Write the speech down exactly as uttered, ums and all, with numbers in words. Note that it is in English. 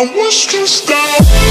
I was too scared.